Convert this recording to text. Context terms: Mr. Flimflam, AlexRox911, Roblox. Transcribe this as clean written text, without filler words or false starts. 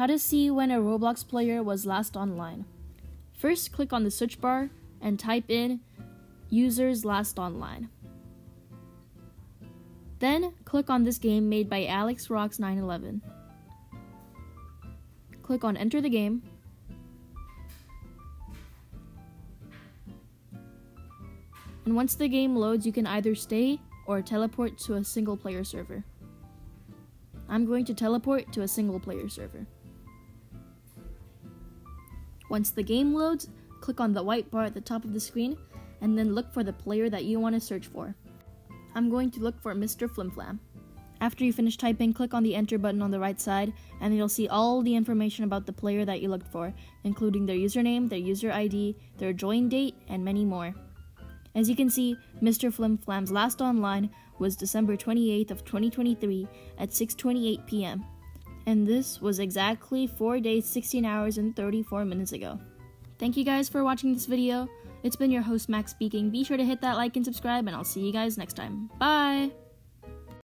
How to see when a Roblox player was last online. First, click on the search bar and type in users last online. Then, click on this game made by AlexRox911. Click on enter the game. And once the game loads, you can either stay or teleport to a single player server. I'm going to teleport to a single player server. Once the game loads, click on the white bar at the top of the screen and then look for the player that you want to search for. I'm going to look for Mr. Flimflam. After you finish typing, click on the enter button on the right side and you'll see all the information about the player that you looked for, including their username, their user ID, their join date, and many more. As you can see, Mr. Flimflam's last online was December 28th of 2023 at 6:28 p.m. and this was exactly 4 days, 16 hours, and 34 minutes ago. Thank you guys for watching this video. It's been your host Max speaking. Be sure to hit that like and subscribe, and I'll see you guys next time. Bye!